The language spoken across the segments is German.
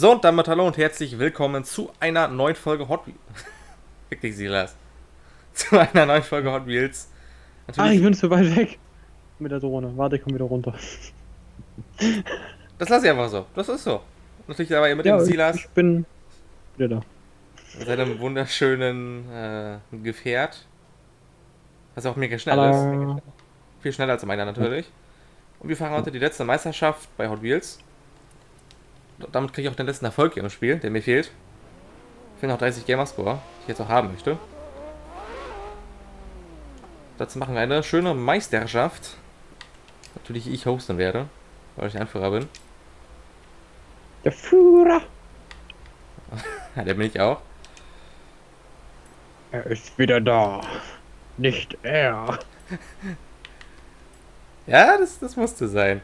So, und damit hallo und herzlich willkommen zu einer neuen Folge Hot Wheels. Wirklich, Silas. Zu einer neuen Folge Hot Wheels. Natürlich, ich bin zu weit weg. Mit der Drohne. Warte, ich komme wieder runter. Das lasse ich einfach so. Das ist so. Natürlich aber mit dem Silas. Ich bin wieder da. Mit seinem wunderschönen Gefährt. Was auch mega schnell ist. Viel schneller als meiner natürlich. Und wir fahren heute die letzte Meisterschaft bei Hot Wheels. Damit kriege ich auch den letzten Erfolg hier im Spiel, der mir fehlt. Ich finde auch 30 Gamerscore, die ich jetzt auch haben möchte. Dazu machen wir eine schöne Meisterschaft. Natürlich ich hosten werde, weil ich Anführer bin. Der Führer! Ja, der bin ich auch. Er ist wieder da. Nicht er. Ja, das musste sein.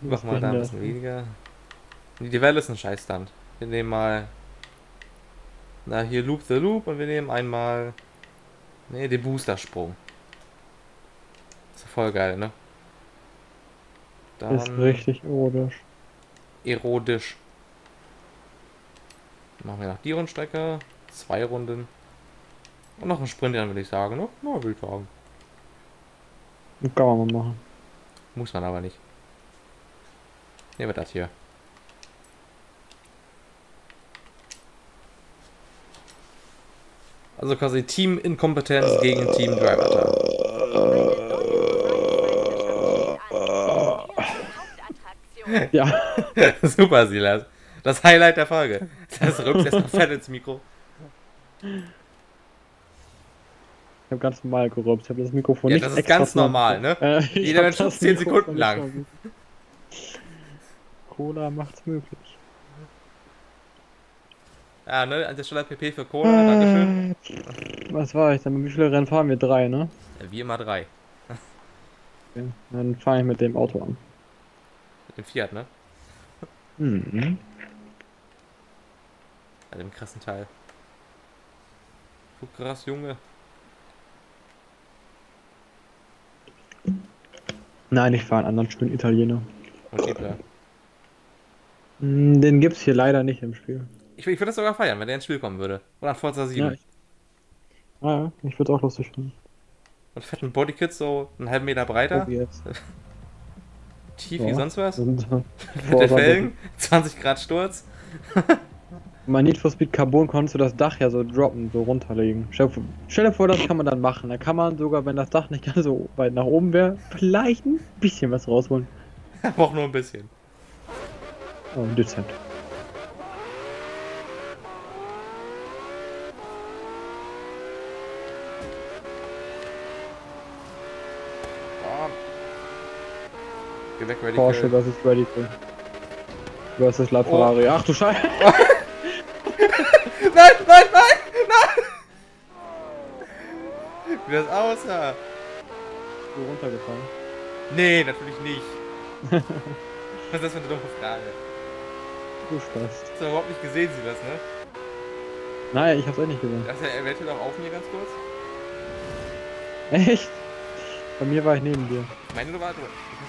Mach mal da ein bisschen weniger. Die Welle ist ein Scheißstand. Wir nehmen mal. Na, hier Loop the Loop und wir nehmen einmal. Ne, den Booster-Sprung. Ist ja voll geil, ne? Dann ist richtig erotisch. Erotisch. Dann machen wir noch die Rundstrecke. 2 Runden. Und noch einen Sprint, dann würde ich sagen, ne? Na, will ich sagen. Kann man mal machen. Muss man aber nicht. Nehmen wir das hier. Also quasi Team Inkompetenz gegen Team Driver Time. Ja. Super, Silas. Das Highlight der Folge. Das rückt erst noch fett ins Mikro. Ich habe ganz normal gerübt. Ich habe das Mikrofon nicht extra. Das ist ganz normal, ne? Jeder Mensch ist 10 Sekunden lang. Cola macht's möglich. Ja, ne, an der Stelle PP für Cola, dankeschön. Was war ich denn? Wie viele Rennen fahren wir? 3, ne? Ja, wie immer 3. Okay, dann fahre ich mit dem Auto an. Mit dem Fiat, ne? Mhm. Ja, dem krassen Teil. So krass, Junge. Nein, ich fahre einen anderen schönen Italiener. Okay, klar. Den gibt's hier leider nicht im Spiel. Ich würde das sogar feiern, wenn der ins Spiel kommen würde. Oder an Forza 7. Ja, ich würde es auch lustig finden. Und fetten Bodykit, so einen halben Meter breiter. Tief wie sonst was. Und, mit den Felgen, 20 Grad Sturz. Bei Need for Speed Carbon konntest du das Dach ja so droppen, so runterlegen. Stell dir vor, das kann man dann machen. Da kann man sogar, wenn das Dach nicht ganz so weit nach oben wäre, vielleicht ein bisschen was rausholen. Auch nur ein bisschen. Oh, dezent. Geh weg, Radical. Porsche, das ist Radical. Das ist La Ferrari. Ach du Scheiße! Oh. Nein, nein, nein, nein! Wie das aussah! Du runtergefahren? Nee, natürlich nicht. Was ist das für eine dumme Frage? Du Spaß. Hast du überhaupt nicht gesehen, sie das, ne? Nein, ich hab's auch nicht gesehen. Das ist ja eventuell auch auf mir ganz kurz. Echt? Bei mir war ich neben dir. Ich meine, du warst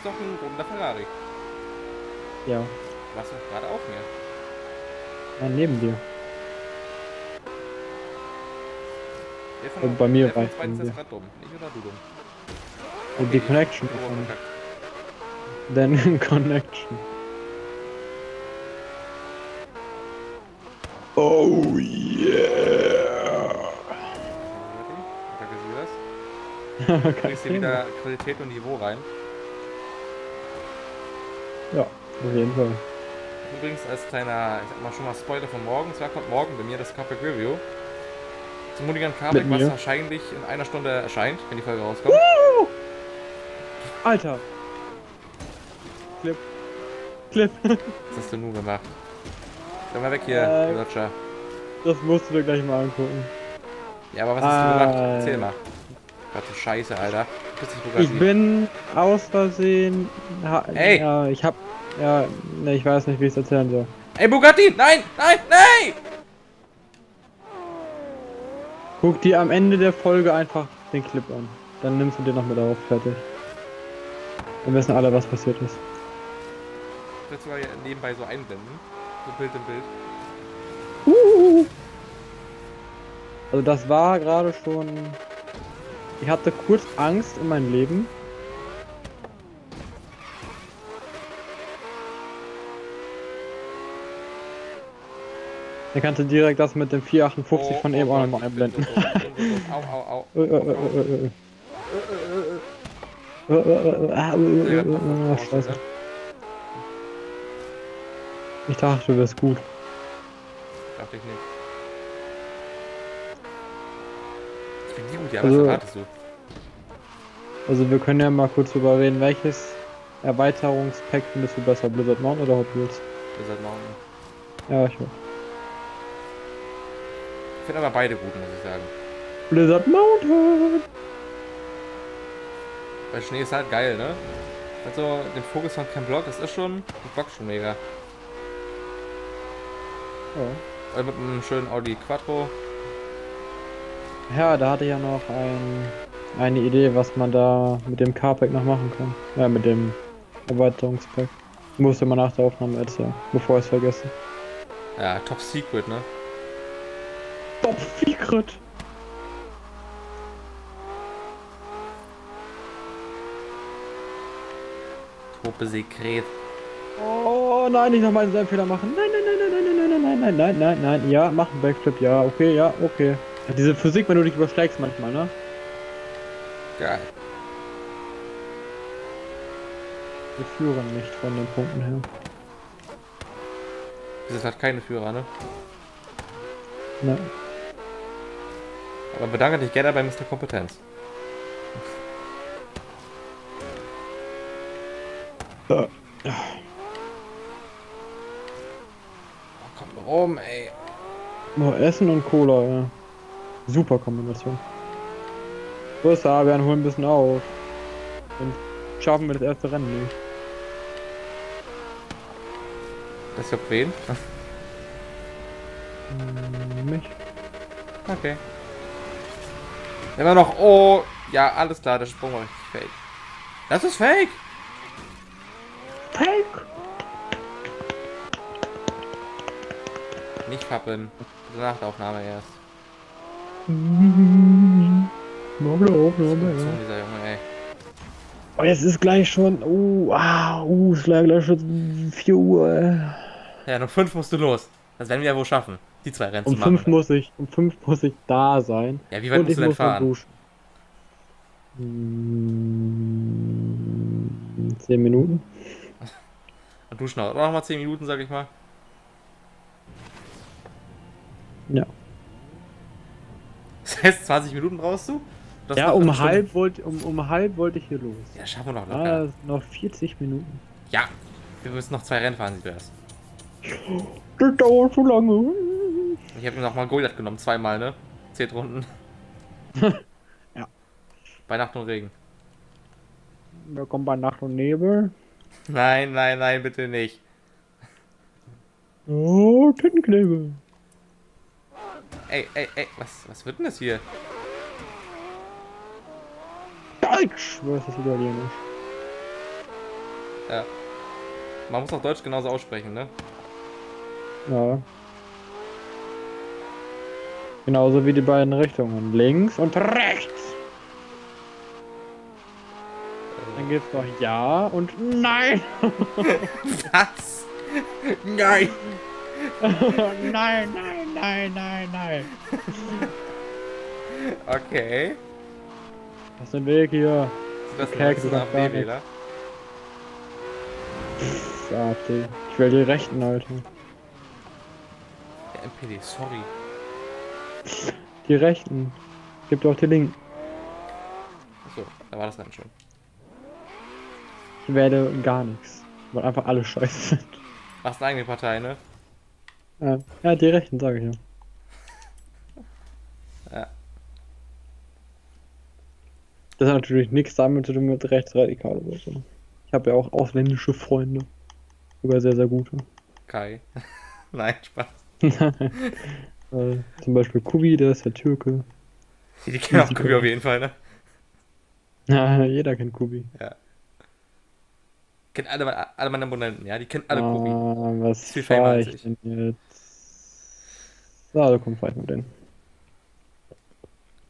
doch ein runder Ferrari. Ja. Du warst doch gerade auf mir. Nein, neben dir. Und bei mir war ich neben dir. Ist das gerade dumm. Ich oder du dumm? Und okay, die Connection. Dann Connection. Oh yeah! Danke, Silas. Kriegst du wieder Qualität und Niveau rein? Ja, auf jeden Fall. Übrigens als kleiner, ich sag mal schon mal Spoiler von morgen, zwar kommt morgen bei mir das Cupback Review. Zum Mutigan Carback, was wahrscheinlich in einer Stunde erscheint, wenn die Folge rauskommt. Woo! Alter! Clip. Clip. Was hast du nun gemacht? Komm mal weg hier, Lutscher. Das musst du dir gleich mal angucken. Ja, aber was hast du gemacht? Erzähl mal. Gott, du Scheiße, Alter. Ich bin aus Versehen... Ey! Ja, ich hab... Ja, ne, ich weiß nicht, wie ich es erzählen soll. Ey, Bugatti! Nein! Nein! Nein! Guck dir am Ende der Folge einfach den Clip an. Dann nimmst du dir noch mit auf. Fertig. Dann wissen alle, was passiert ist. Ich würde sogar nebenbei so einblenden. Im Bild. Also das war gerade schon... Ich hatte kurz Angst in meinem Leben. Dann kannst du direkt das mit dem 458 von eben auch nochmal einblenden. Scheiße. Ich dachte, du wärst gut. Dachte ich nicht. Ich bin die gut, ja, was erwartest du? Also wir können ja mal kurz drüber reden, welches Erweiterungspack findest du besser? Blizzard Mountain oder Hot Wheels? Blizzard Mountain. Ja, ich will. Ich finde aber beide gut, muss ich sagen. Blizzard Mountain! Weil Schnee ist halt geil, ne? Also den Fokus von Camp Block, das ist schon... Das blockt schon mega. Ja. Mit einem schönen Audi Quattro. Ja, da hatte ich ja noch eine Idee, was man da mit dem Carpack noch machen kann. Ja, mit dem Erweiterungspack. Musste man nach der Aufnahme erzählen, bevor ich es vergesse. Ja, Top Secret, ne? Top Secret! Truppe Sekret. Oh nein, nicht nochmal einen Fehler machen. Nein. Ja, mach einen Backflip, ja, okay. Diese Physik, wenn du dich übersteigst manchmal, ne? Geil. Wir führen nicht von den Punkten her. Das hat keine Führer, ne? Nein. Aber bedanke dich gerne bei Mr. Kompetenz. So. Kommt rum, ey. Oh, Essen und Cola, ja. Super Kombination. So ist da, wir holen ein bisschen auf. Dann schaffen wir das erste Rennen nicht. Das ist ja wen? Mich. Okay. Immer noch, oh, ja, alles klar, der Sprung war richtig fake. Das ist fake! Fake! Nicht fappen. Nach der Aufnahme erst. Oh, jetzt ist gleich schon. Es ist gleich schon 4 Uhr. Ja, um 5 musst du los. Das werden wir ja wohl schaffen. Die zwei Rennen zu machen. Um 5 muss ich da sein. Ja, wie weit musst du denn fahren? 10 Minuten. Und duschen auch nochmal 10 Minuten, sag ich mal. Ja. Das heißt, 20 Minuten brauchst du? Das ja, um halb wollte ich hier los. Ja, schaffen wir noch locker. Ah, noch 40 Minuten. Ja, wir müssen noch 2 Rennen fahren, sieht das. Das dauert so lange. Ich habe mir nochmal Goldart genommen, zweimal, ne? 10 Runden. Ja. Bei Nacht und Regen. Da kommt bei Nacht und Nebel. Nein, bitte nicht. Oh, Tintenknebel. Ey, was wird denn das hier? Ich schwöre, das ist Italienisch. Ja. Man muss auch Deutsch genauso aussprechen, ne? Ja. Genauso wie die beiden Richtungen. Links und rechts. Dann geht's noch ja und nein. Was? Nein. Nein. Okay. Was ist denn Weg hier? Das ist ein AfD-Wähler. AfD. Ich will die Rechten, Leute. Der MPD, sorry. Die Rechten. Gibt auch die Linken. Achso, da war das dann schon. Ich werde gar nichts. Weil einfach alle scheiße sind. Hast eine eigene Partei, ne? Ja, die Rechten, sage ich ja. Ja. Das hat natürlich nichts damit zu tun mit Rechtsradikal oder so. Ich habe ja auch ausländische Freunde. Sogar sehr, sehr gute. Kai. Nein, Spaß. Zum Beispiel Kubi, der ist der Türke. Die kennen auch Kubi auf jeden Fall, ne? Ja, jeder kennt Kubi. Ja. Kennt alle meine Abonnenten, ja, die kennen alle Kobi. Was fahre ich denn jetzt? So, da kommt vielleicht mit denen.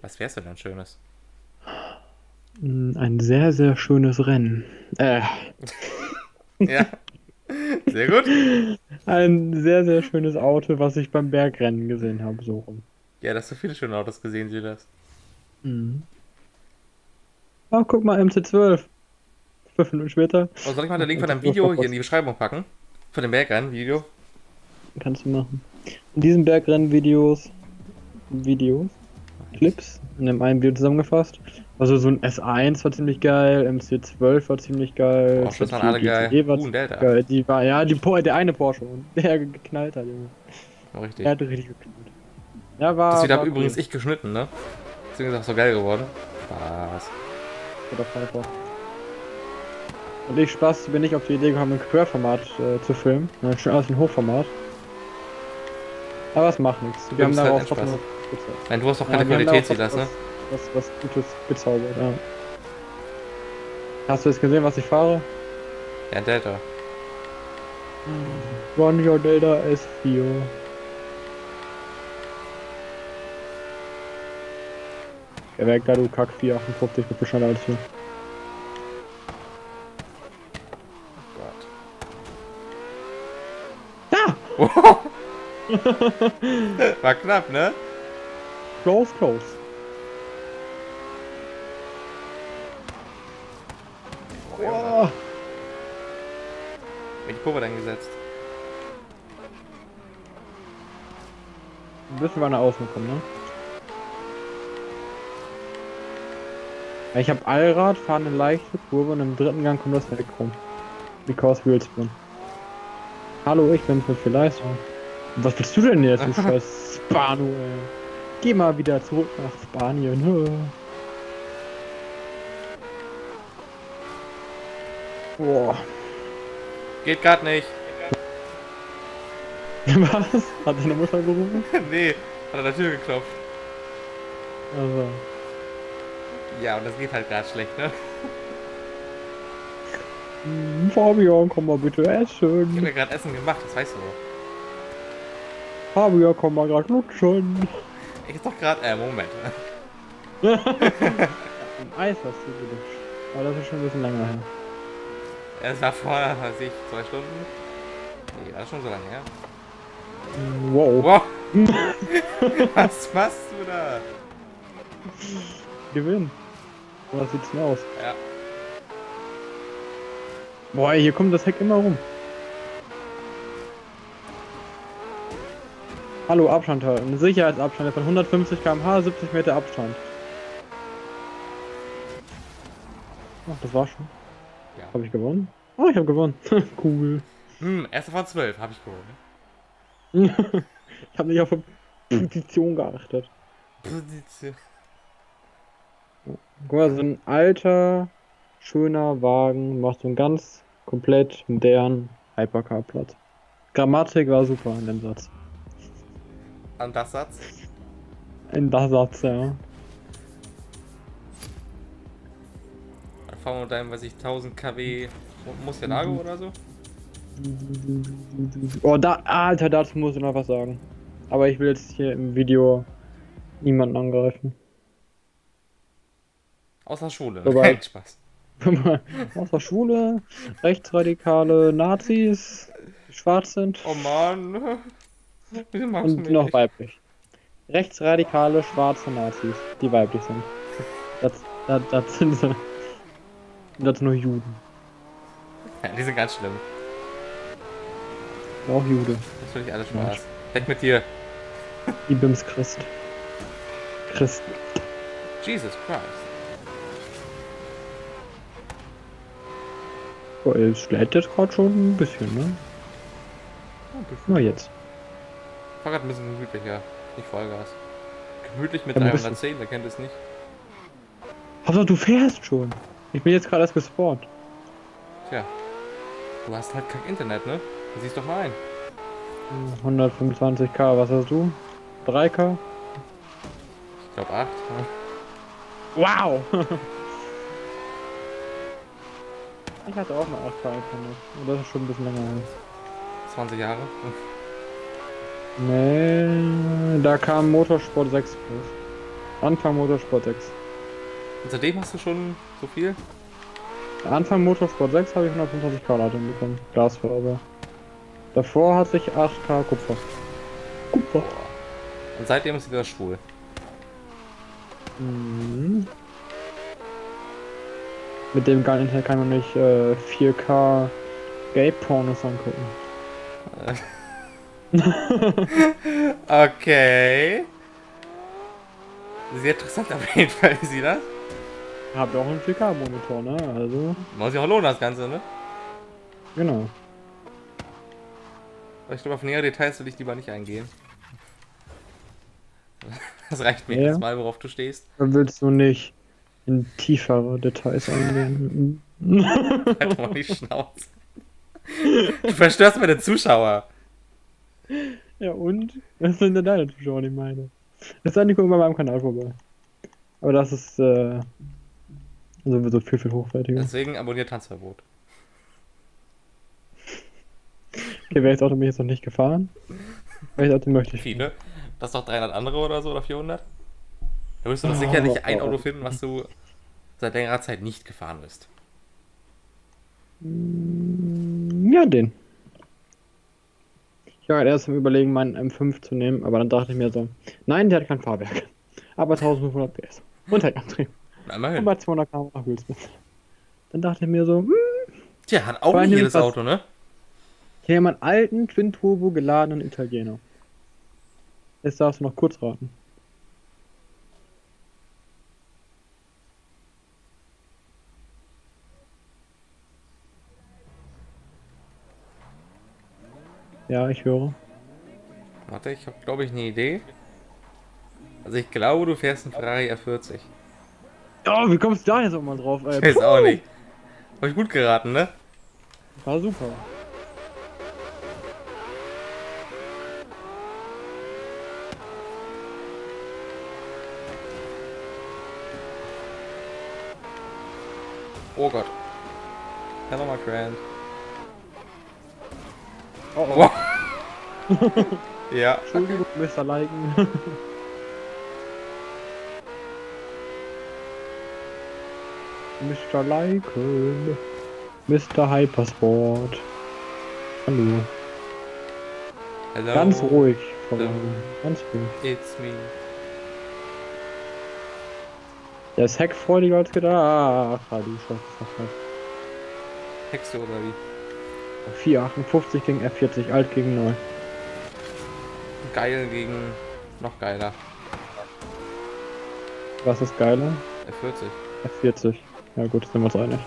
Was wär's denn ein schönes? Ein sehr, sehr schönes Rennen. Ja, sehr gut. Ein sehr, sehr schönes Auto, was ich beim Bergrennen gesehen habe, so rum. Ja, das hast du viele schöne Autos gesehen, Silas. Mhm. Oh, guck mal, MC12. 5 Minuten später. Oh, soll ich mal den Link von deinem Video hier in die Beschreibung packen? Von dem Bergrennen-Video? Kannst du machen. In diesen Bergrennen-Videos... Clips, in dem einen Video zusammengefasst. Also so ein S1 war ziemlich geil, MC12 war ziemlich geil. Oh, das waren alle geil. War Delta. Geil. Die war, ja, der eine Porsche, der geknallt hat, Junge. War richtig. Der hat richtig geknallt. Ja, war... Das Video habe übrigens ich geschnitten, ne? Deswegen ist auch so geil geworden. Spaß. Oder Pfeifer. Und ich Spaß bin nicht auf die Idee gekommen, ein Querformat zu filmen. Ja, schon alles ein Hochformat. Aber es macht nichts. Wir haben darauf halt trotzdem gezaubert. Nein, du hast doch keine Qualität, Silas, ne? Was Gutes gezaubert, ja. Hast du jetzt gesehen, was ich fahre? Ja, Delta. Run your Delta S4. Der Werk da, du Kack 458, ich bin schneller als du. Wow. War knapp, ne? Close, close. Oh, wow. Welche Kurve denn gesetzt? Ein bisschen mal nach außen kommen, ne? Ich hab Allrad, fahre eine leichte Kurve und im dritten Gang kommt das weg rum. Because Wheelspin. Hallo, ich bin für Leistung. Was willst du denn jetzt, du scheiß Spano, ey? Geh mal wieder zurück nach Spanien. Boah. Geht grad nicht. Was? Hat deine Mutter gerufen? Nee, hat an der Tür geklopft. Also. Ja, und das geht halt grad schlecht, ne? Fabian, komm mal bitte essen. Ich hab ja gerade Essen gemacht, das weißt du doch. Fabian, komm mal gerade lutschen. Ich hab doch gerade, Moment. Ein Eis hast du gelutscht. Aber das ist schon ein bisschen länger her. Es war vor, weiß ich, 2 Stunden. Nee, war das schon so lange her? Wow. Wow. Was machst du da? Gewinn. So sieht's denn aus. Ja. Boah, hier kommt das Heck immer rum. Hallo, Abstand halten. Sicherheitsabstand von 150 km/h, 70 Meter Abstand. Ach, das war schon. Ja. Habe ich gewonnen? Oh, ich habe gewonnen. Cool. Erste von 12 habe ich gewonnen. Ich habe nicht auf Position geachtet. Position. Guck mal, so ein alter... schöner Wagen, macht so einen ganz komplett modernen Hypercar-Platz. Grammatik war super in dem Satz. An das Satz? In das Satz, ja. Dann fahren wir mit einem, weiß ich, 1000 kW Murcielago oder so? Oh, da, Alter, dazu muss ich noch was sagen. Aber ich will jetzt hier im Video niemanden angreifen. Außer Schule, kein Spaß. Außer Schule, rechtsradikale Nazis, die schwarz sind. Oh Mann. Und noch weiblich. Rechtsradikale, schwarze Nazis, die weiblich sind. Das sind sie. Das sind nur Juden. Ja, die sind ganz schlimm. Auch Jude. Das finde ich alles Spaß. Weg mit dir. Die Bims Christ. Christ. Jesus Christ. Es schlägt jetzt gerade schon ein bisschen, ne? Na jetzt. Ich fahr grad ein bisschen gemütlicher. Nicht Vollgas. Gemütlich mit 310, wer kennt es nicht. Aber du fährst schon. Ich bin jetzt gerade erst gespawnt. Tja. Du hast halt kein Internet, ne? Du siehst doch mal ein. 125k, was hast du? 3k? Ich glaube 8. Ne? Wow! Ich hatte auch mal 8 und das ist schon ein bisschen länger her. 20 Jahre? Nee, da kam Motorsport 6 plus. Anfang Motorsport 6. Und seitdem hast du schon so viel? Anfang Motorsport 6 habe ich 125k Ladung bekommen. Glasfaser. Davor hatte ich 8k Kupfer. Kupfer. Und seitdem ist wieder schwul. Mhm. Mit dem geilen Internet kann man nicht 4K Gay-Pornos angucken. Okay. Sehr interessant auf jeden Fall, Sie das? Habt auch einen 4K-Monitor, ne? Also. Muss ja auch lohnen, das Ganze, ne? Genau. Aber ich glaube, auf nähere Details will ich lieber nicht eingehen. Das reicht mir jetzt mal, worauf du stehst. Da willst du nicht in tiefere Details eingehen. Halt mal die Schnauze. Du verstörst meine Zuschauer. Ja und? Das sind ja deine Zuschauer, die meine. Das ist eigentlich bei meinem Kanal vorbei. Aber das ist sowieso viel, viel hochwertiger. Deswegen abonniert Tanzverbot. Okay, welches Auto bin ich jetzt noch nicht gefahren? Welches Auto möchte ich? Viele. Das ist doch 300 andere oder so, oder 400? Da wirst du doch sicherlich ein Auto finden, was du seit längerer Zeit nicht gefahren bist. Ja, den. Ich war erst am Überlegen, meinen M5 zu nehmen, aber dann dachte ich mir so, nein, der hat kein Fahrwerk. Aber 1500 PS. Und halt Antrieb. Und bei 200 km/h Höchstmittel. Dann dachte ich mir so, tja, hat auch nicht jedes Auto, ne? Ich nehme einen alten Twin-Turbo geladenen Italiener. Jetzt darfst du noch kurz raten. Ja, ich höre. Warte, ich habe, glaube ich, eine Idee. Also ich glaube, du fährst einen Ferrari F40. Oh, wie kommst du da jetzt auch mal drauf? Ich weiß auch nicht. Habe ich gut geraten, ne? War super. Oh Gott. Hello, my friend. Oh, oh. Wow. Ja. Entschuldigung, Mr. Liken. Mr. Liken. Mr. Hypersport. Hallo. Hello. Ganz ruhig. Ganz ruhig. It's me. Der ist hackfreudiger als gedacht. Ah, du Scheiße. Hexe oder wie? 458 gegen F40, alt gegen neu. Geil gegen noch geiler. Was ist geiler? F40. F40. Ja gut, sind wir uns einig.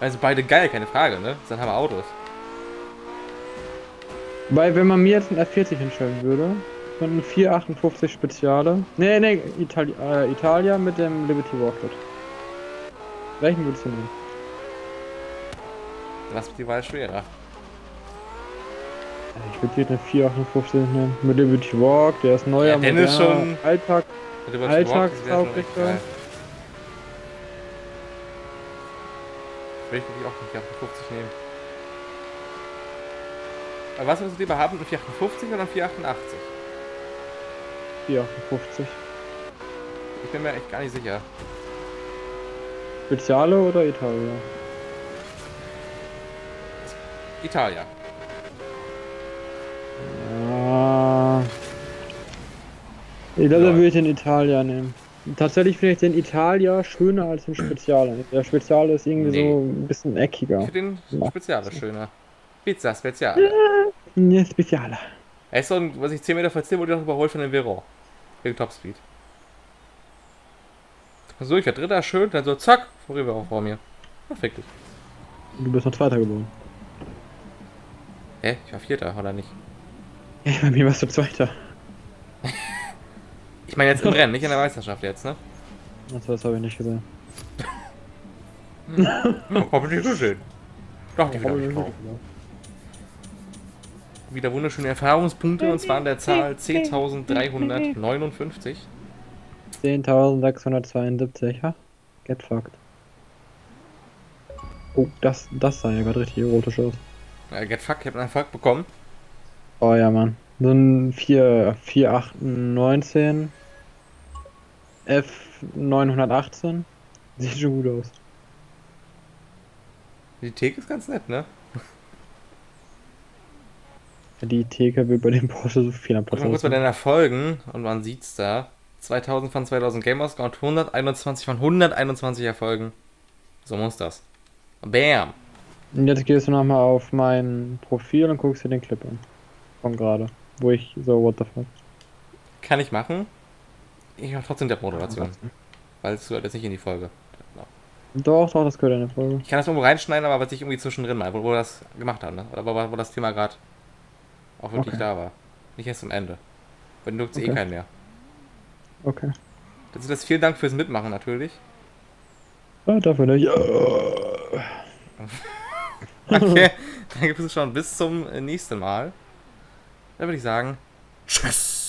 Also beide geil, keine Frage, ne? Das sind Hammer Autos. Weil wenn man mir jetzt ein F40 hinstellen würde, mit einem 458 Speziale. Nee, Italia mit dem Liberty Walk. Welchen würdest du nehmen? Das die war schwerer. Ich würde hier eine 458 nehmen. Mit Liberty Walk, der ist neuer, ja, moderner, schon alltagstauglicher. Will ich die auch einen 458 nehmen. Aber was würdest du lieber haben, einen 458 oder einen 488? 458. Ich bin mir echt gar nicht sicher. Speziale oder Italia? Italia. Ja. Ich glaube, da würde ich den Italia nehmen. Tatsächlich finde ich den Italia schöner als den Speziale. Der Speziale ist irgendwie so ein bisschen eckiger. Für den Speziale schöner. Pizza Speziale. Ja, Speziale. Er ist so ein, was ich 10 Meter verzehrt wurde, noch überholt von dem Vero. Wegen Topspeed. So, ich war dritter, schön, dann so zack, vorüber auch vor mir. Perfekt. Du bist noch zweiter geworden. Hä? Ich war vierter, oder nicht? Ja, bei mir warst du zweiter. Ich meine jetzt im Rennen, nicht in der Meisterschaft jetzt, ne? Das habe ich nicht gesehen. Hab ich nicht gesehen. Doch, die habe ich nicht. Wieder wunderschöne Erfahrungspunkte, und zwar an der Zahl 10.359. 10.672, ha? Get fucked. Oh, das sah ja gerade richtig erotisch aus. Get fucked, ich hab einen Fuck bekommen. Oh ja, Mann. So ein 4.8.19 F918. Sieht schon gut aus. Die Theke ist ganz nett, ne? Die Theke will bei dem Porsche so viel am Porsche. Guck mal kurz bei den Erfolgen und man sieht's da. 2000 von 2000 Gamerscore und 121 von 121 Erfolgen. So muss das. Bam! Und jetzt gehst du nochmal auf mein Profil und guckst dir den Clip an. Von gerade. Wo ich so, what the fuck. Kann ich machen. Ich mache trotzdem der Moderation. Weil es gehört jetzt nicht in die Folge. Doch, das gehört in die Folge. Ich kann das irgendwo reinschneiden, aber was ich irgendwie zwischendrin mal, wo wir das gemacht haben, ne? Oder wo das Thema gerade auch wirklich da war. Nicht erst am Ende. Weil dann nutzt eh keinen mehr. Okay. Das ist das. Vielen Dank fürs Mitmachen natürlich. Ja, dafür nicht. Ja. Okay, danke fürs Zuschauen. Bis zum nächsten Mal. Dann würde ich sagen, tschüss.